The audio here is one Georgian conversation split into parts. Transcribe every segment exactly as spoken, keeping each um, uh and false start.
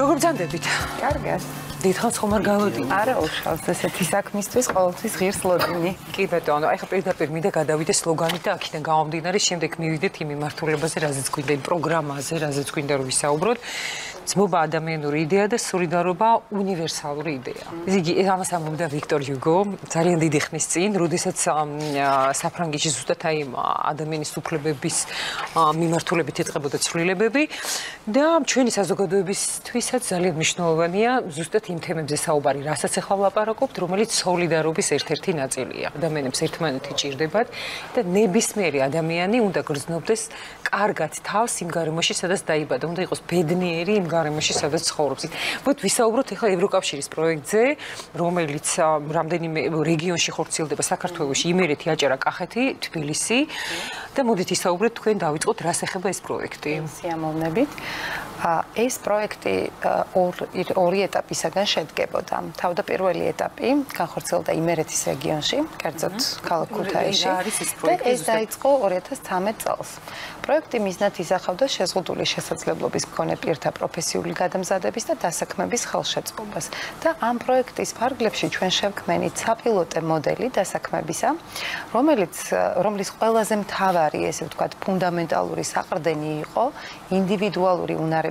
Rogomzandet bitte. Kargas. Die hat schon mal geholt. Ara ausschalt. Das hätte ich gesagt, nicht bis alt. Das hier Slogan. Kibeton. Ich habe da permide, da wieder Slogan da. Ich denke, am Dinner ist შემდეგ მივიდეთ იმ მიმართულებაზე, რაზეც გვინდა იმ პროგრამაზე, რაზეც გვინდა რომ ვისაუბროთ. ცნობა ადამიანური იდეა და სოლიდარობა უნივერსალური იდეა. Იგი ამას ამბობდა ვიქტორ ჰიუგო ძალიან დიდი ხნის წინ, როდესაც საფრანგეთში ზუსტად აი ადამიანის უფლებების მიმართულებით ეწყებოდა ცვლილებები და ჩვენი საზოგადოებისთვისაც ძალიან მნიშვნელოვანია ზუსტად იმ თემებზე საუბარი, რასაც ახლა ვლაპარაკობთ, რომელიც სოლიდარობის ერთ-ერთი ნაწილია. ადამიანებს ერთმანეთი ჭირდებათ და ნებისმიერი ადამიანი უნდა გრძნობდეს კარგად თავს იმ გარემოში, სადაც დაიბადა, უნდა იყოს ბედნიერი იმ გარემოში, სადაც ცხოვრობს. Ვთქვით, ვისაუბროთ ახლა ევროკავშირის პროექტზე, რომელიც რამდენიმე რეგიონში ხორციელდება, საქართველოში, იმერეთი, აჭარა, კახეთი, თბილისი და მოდით ისაუბროთ თქვენ დავიწყოთ, რას ეხება ეს პროექტი. Სიამოვნებით. ეს პროექტი ორი ეტაპისაგან შედგებოდა. თავდაპირველი ეტაპი განხორციელდა იმერეთის რეგიონში, კერძოდ ქალაქ ქუთაისში და ეს დაიწყო ორი ათას თერთმეტ წელს. პროექტი მიზნად ისახავდა შეზღუდული შესაძლებლობის მქონე პირთა პროფესიული გადამზადების და დასაქმების ხელშეწყობას და ამ პროექტის ფარგლებში ჩვენ შევქმნით საპილოტო მოდელი დასაქმებისა, რომელიც რომლის ყველაზე მთავარი, ესე ვთქვათ, ფუნდამენტალური საყრდენი იყო ინდივიდუალური უნარების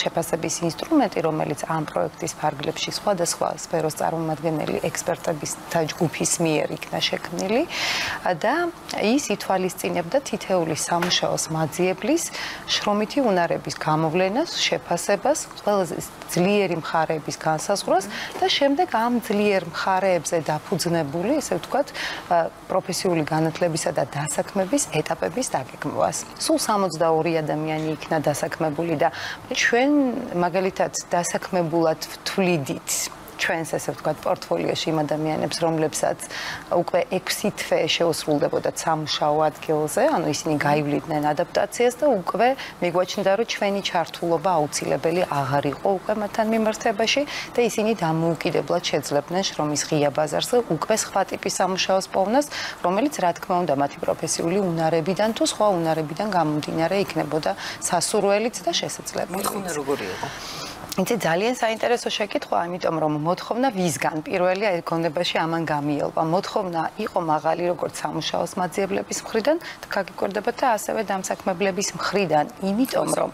შეფასების ინსტრუმენტი, რომელიც ამ პროექტის ფარგლებში სხვადასხვა სფეროს წარმომადგენელი ექსპერტების ჯგუფის მიერ იქნა შექმნილი და ის ითვალისწინებდა თითოეული სამუშაოს მაძიებლის შრომითი უნარების გამოვლენას, შეფასებას, ყველაზე ძლიერი მხარეების განსაზღვრას და შემდეგ ამ ძლიერ მხარეებზე დაფუძნებული, ესე ვთქვათ, პროფესიული განათლებისა და დასაქმების ეტაპების დაგეგმვას. Სულ სამოცდაორი ადამიანი იქნა დასაქმებული და ჩვენ მაგალითად დასაქმებულად ვთვლიდით. ჩვენს, ესე ვთქვათ, პორტფოლიოში იმ ადამიანებს, რომლებსაც უკვე ექვსი თვე შეუსრულდებოდათ სამუშაო ადგილზე, ანუ ისინი გაივლიდნენ ადაპტაციას და უკვე მიგვაჩნდა, რომ ჩვენი ჩართულობა აუცილებელი აღარ იყო უკვე მათთან მიმართებაში და ისინი დამოუკიდებლად შეძლებდნენ შრომის ღია ბაზარზე უკვე სხვა ტიპის სამუშაოს პოვნას, რომელიც რა თქმა უნდა მათი პროფესიული უნარებიდან თუ სხვა უნარებიდან გამომდინარე იქნებოდა სასურველიც და შესაძლებელიც. მოხუნა როგორი იყო? იცით, ძალიან საინტერესო შეკითხვა, იმიტომ რომ მოთხოვნა ვისგან პირველი გონებაში ამან გამიელვა. მოთხოვნა იყო მაღალი როგორც სამუშაოს მაძიებლების მხრიდან, გაგიკვირდებათ და ასევე დამსაქმებლების მხრიდან, იმიტომ რომ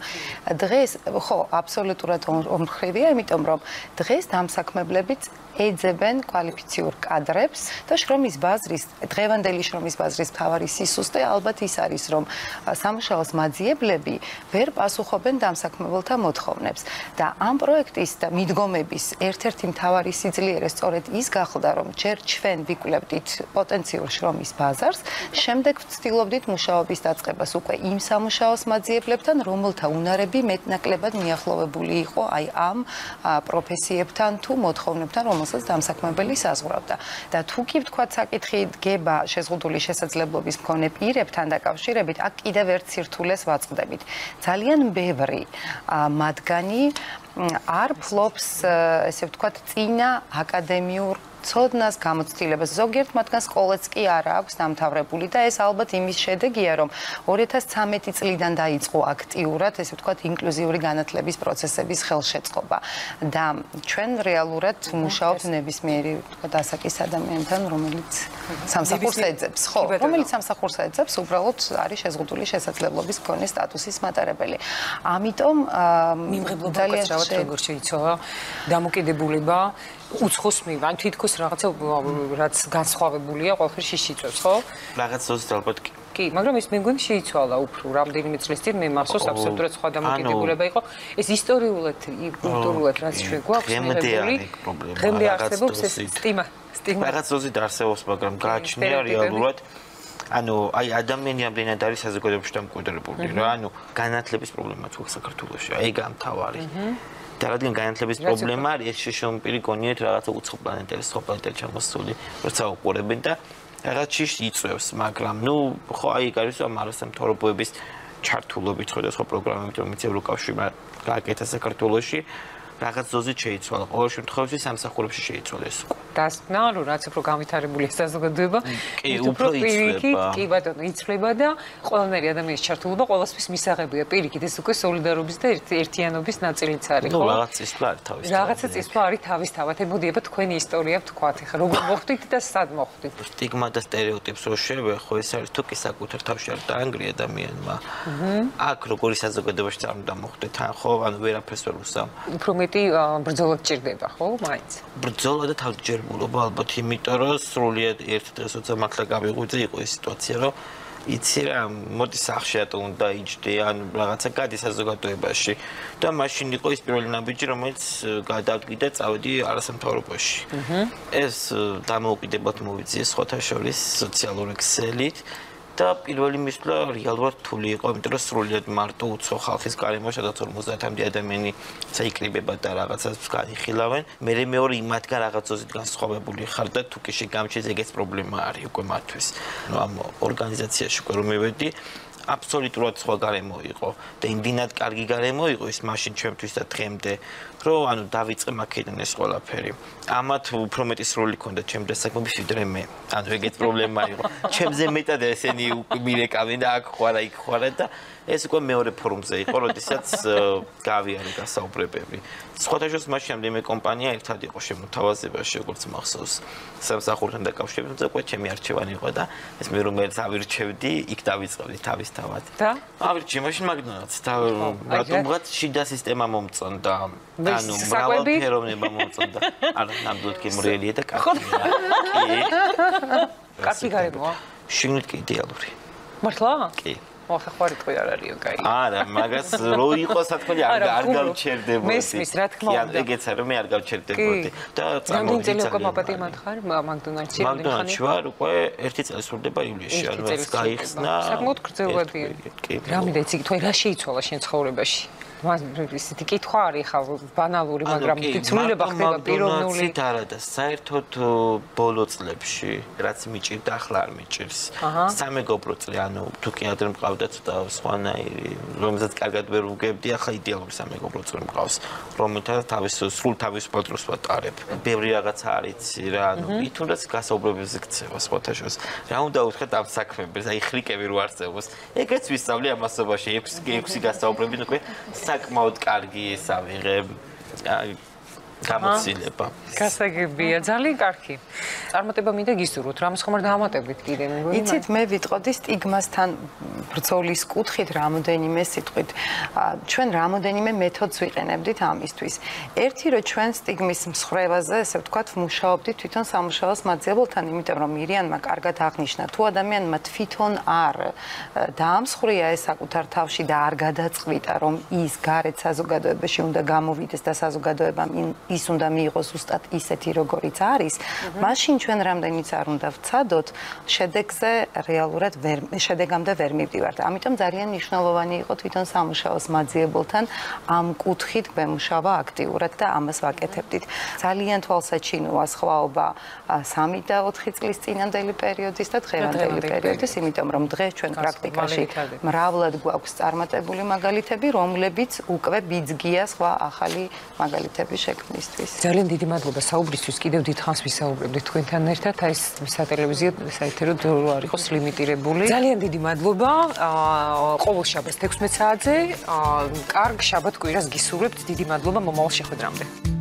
დღეს, ხო, აბსოლუტურად ორმხრივია, იმიტომ რომ დღეს დამსაქმებლებიც ეძებენ კვალიფიციურ კადრებს და შრომის ბაზრის, დღევანდელი შრომის ბაზრის მთავარი სისუსტე ალბათ ის არის, რომ სამუშაოს მაძიებლები ვერ პასუხობენ დამსაქმებელთა მოთხოვნებს და ამ პროექტის და მიდგომების ერთ-ერთი მთავარი სიძლიერე სწორედ ის გახლდა, რომ ჯერ ჩვენ ვიკვლევდით პოტენციურ შრომის ბაზარს, შემდეგ ვცდილობდით მუშაობის დაწყებას უკვე იმ სამუშაოს მაძიებლებთან, რომელთა უნარები მეტნაკლებად მიახლოვებული იყო აი ამ პროფესიებთან თუ მოთხოვნებთან, რომელსაც დამსაქმებელი საზღვრავდა. და თუ კი ვთქვათ, საკითხი დგება შეზღუდული შესაძლებლობის მქონე პირებთან დაკავშირებით, აქ კიდევ ერთ სირთულეს ვაწყდებით. ძალიან ბევრი მათგანი არ ფლობს, ესე ვთქვათ, წინა აკადემიურ ცოდნას გამოცდილებას. ზოგიერთ მათგანს სკოლაც კი არ აქვს დამთავრებული და ეს ალბათ იმის შედეგია, რომ ორი ათას ცხრამეტი წლიდან დაიწყო აქტიურად, ესე ვთქვათ, ინკლუზიური განათლების პროცესების ხელშეწყობა და ჩვენ რეალურად მუშაობთ ნებისმიერი, ვთქვათ, ასაკის ადამიანთან, რომელიც სამსახურს ეძებს, ხო, რომელიც სამსახურს ეძებს, უბრალოდ არის შეზღუდული შესაძლებლობის მქონე სტატუსის მატარებელი. ამიტომ მიმღებლობა კაცრავად როგორ შეიცვალა დამოკიდებულება უცხოს მივან, თითქოს რაღაცა რაც განსხვავებულია, ყველაფერი შეიცვალა, ხო? Რაღაც ზუსტად ალბათ კი. კი, მაგრამ ეს მე მგონი შეიცვალა უფრო რამდენიმე წლის წინ, მე მახსოვს აბსოლუტურად სხვა დამოკიდებულება იყო. ეს ისტორიულად, კულტურულად რაც ჩვენ გვაქვს მიღებული, დღემდე არსებობს ეს სტიმა, სტიგმა. რაღაც ზუსტად არსებობს, მაგრამ გააჩნია რეალურად, ანუ აი ადამიანი ამდენად არის საზოგადოებაში დამკვიდრებული, რა, ანუ განათლების პრობლემაც გვაქვს საქართველოში, აი გამთავარი. Daran kann ich nicht Problem haben. Ich habe schon Pirikoniert, dass ich zu Planeten, zu Planeten schon muss tun. Das ist auch korrekt, bin da. Das ist nicht so, dass man glaubt, nur ich kann so mal aus dem Tor bist, Chartulo bist, das Programm mit dem Ziel, dass ich mal Rakete Sekretologie. რაღაც ზოზე შეიცვალა. Ყოველ შემთხვევაში სამსახურებში შეიცვალა ეს. დასკვნაა, რაც უფრო განვითარებული საზოგადოება, ის უფრო პირიქით, კი ბატონო, იცვლება და ყველანაირი ადამიანის ჩართულობა ყოველთვის მისაღებია. Პირიქით, ეს უკვე სოლიდარობის და ერთიანობის ნაწილიც არის, ხო? Რაღაცა წისვლა არის თავისთავად. Რაღაცა წისვლა არის თავისთავად. ემოდიება თქვენი ისტორია, თქვათ, ხა როგორ მოხდით და სად მოხდით? Სტიგმა და სტერეოტიპს რო შევეხო, ეს არის თუ კი საკუთარ თავში არ დაანგრია ადამიანმა. აქ როგორი საზოგადოებაში წარმოდამოხდეთ, ხო, ანუ ვერაფერს ვერ უსამ. Უფრო მეტი ბრძოლა გჭირდება, ხო, მაინც? ბრძოლა და თავჯერ ალბათ იმიტომ რომ სრულიად ერთ-ერთი როცა მართლა გავიღვიძე იყო ეს სიტუაცია რომ იცი რა მოდი სახში ატო უნდა იჯდე ან რაღაცა გადი საზოგადოებაში და მაშინ იყო ის პირველი ნაბიჯი რომელიც გადავდგი და წავედი არასამთავრობოში ეს დამოუკიდებლად მოვიწიე სხვათა შორის სოციალური ქსელით და პირველი მისვლა რეალურად რთული იყო, იმიტომ რომ სრულიად მარტო უცხო ხალხის გარემო სადაც ორმოცდაათამდე ადამიანი წაიკრიბება და რაღაცას განიხილავენ. მე მეორე იმათგან რაღაცოზით განსხვავებული ხარ და თუ კი შეგამჩნევს ეგეც პრობლემა არის უკვე მათთვის. ამ ორგანიზაციაში უკვე რომ მივედი, აბსოლუტურად სხვა გარემო იყო და იმდენად კარგი გარემო იყო ის მაშინ ჩემთვის და დღემდე. Რომ ანუ დავიწყე მაქედონ ეს ყველაფერი. Ამათ უფრო მეტი სრული ქონდა ჩემს საკმაობის ვიდრე მე. ანუ ეგეც პრობლემა იყო. Ჩემზე მეტად ესენი მირეკავენ და აქ ხوارა იქ ხوارა და ეს უკვე მეორე ფორუმზე იყო, როდესაც გავიარე გასაუბრებები. Სხვათაშორის მაშინ ამდენიმე კომპანია ერთად იყო შემოთავაზებაში, როგორც მახსოვს. Სამსახურთან დაკავშირებით და უკვე ჩემი არჩევანი იყო და ეს მე რომელიც ავირჩევდი, იქ დავიწყებდი თავისთავად. და ავირჩი მაშინ მაგნატს და რატომღაც შიდა სისტემა მომწონდა. ანუ მრავალფეროვნება მომწონდა. არა, ნამდვილად კი მრეელია და კაცი. კაცი გარემოა. შიგნით კი იდეალური. მართლა? კი. ხარ თქვი არ არისო კაი. არა, მაგას რო იყო სათქმელი არ არ გავჩერდებოდი. მესმის რა თქმა უნდა. ეგეც არა, მე არ გავჩერდებოდი და წამოვიდა. მე უკვე მაპატი მანხარ, მაკდონალდში ვარ. მაკდონალდში ვარ უკვე ერთი წელი სრულდება ივლისში, ანუ ეს გაიხსნა. საკმაოდ გრძელვადია. რამე და იცი თქვენ რა შეიცვალა შენ ცხოვრებაში? ისეთი კითხვა არის ხა ბანალური, მაგრამ ცვლილება ხდება პიროვნული. არა და საერთოდ ბოლო წლებში რაც მიჭირდა ახლა არ მიჭირს. სამეგობრო წლი, ანუ თუ კი ადრე მყავდათ და სხვანაირი, რომელსაც კარგად ვერ ვუგებდი, ახლა იდეალური სამეგობრო წლი მყავს, რომელთან თავის სრულ თავისუფლად როს ვატარებ. ბევრი რაღაცა არის რა, ანუ თუნდაც გასაუბრებებზე გწევა სხვათა შორის. რა უნდა ვთქვათ ამ საქმეებზე, აი ხრიკები რო არ წევოს. ეგეც ვისწავლი ამასობაში ექვსი გასაუბრები უკვე საკმაოდ კარგი ეს ავიღებ გამოცდილება. გასაგებია, ძალიან კარგი. წარმატება მინდა გისურვოთ, რამის ხომ არ დამატებით კიდე მეგონა? იცით, მე ვიტყოდი სტიგმასთან ბრძოლის კუთხით რამოდენიმე სიტყვით. ჩვენ რამოდენიმე მეთოდს ვიყენებდით ამისთვის. ერთი რომ ჩვენ სტიგმის მსხრევაზე, ესე ვთქვათ, მუშაობდით თვითონ სამუშაოს მაძიებელთან, იმიტომ რომ მირიანმა კარგად აღნიშნა, თუ ადამიანმა თვითონ არ დაამსხვრია ეს საკუთარ თავში და არ გადაწყვიტა, რომ ის გარეთ საზოგადოებაში უნდა გამოვიდეს და საზოგადოებამ ის უნდა მიიღოს უბრალოდ ისეთი როგორიც არის, მაშინ ჩვენ რამდენიც არ უნდა ვცადოთ, შედეგზე რეალურად ვერ შედეგამდე ვერ მივდივართ. ამიტომ ძალიან მნიშვნელოვანი იყო თვითონ სამუშაოს მაძიებელთან ამ კუთხით გვემუშავა აქტიურად და ამას ვაკეთებდით. ძალიან თვალსაჩინოა სხვაობა სამი და ოთხი წლის წინანდელი პერიოდის და დღევანდელი პერიოდის, იმიტომ რომ დღეს ჩვენ პრაქტიკაში მრავლად გვაქვს წარმატებული მაგალითები, რომლებიც უკვე ბიძგია სხვა ახალი მაგალითების შექმნას. Ძალიან დიდი მადლობა საუბრისთვის, კიდევ დიდხანს ვისაუბრებდით თქვენთან ერთად, აი ეს სატელევიზიო საეთერო დრო არ იყოს ლიმიტირებული. Ძალიან დიდი მადლობა. ყოველ შაბათს ექვსმეტ საათზე, კარგ შაბათ კვირას გისურვებთ. დიდი მადლობა მომავალ შეხვედრამდე.